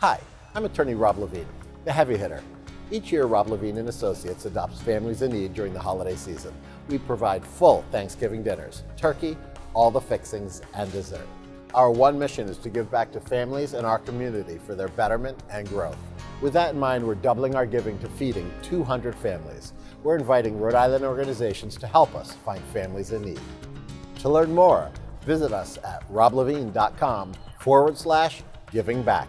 Hi, I'm attorney Rob Levine, the heavy hitter. Each year, Rob Levine and Associates adopts families in need during the holiday season. We provide full Thanksgiving dinners, turkey, all the fixings, and dessert. Our one mission is to give back to families and our community for their betterment and growth. With that in mind, we're doubling our giving to feeding 200 families. We're inviting Rhode Island organizations to help us find families in need. To learn more, visit us at RobLevine.com/givingback.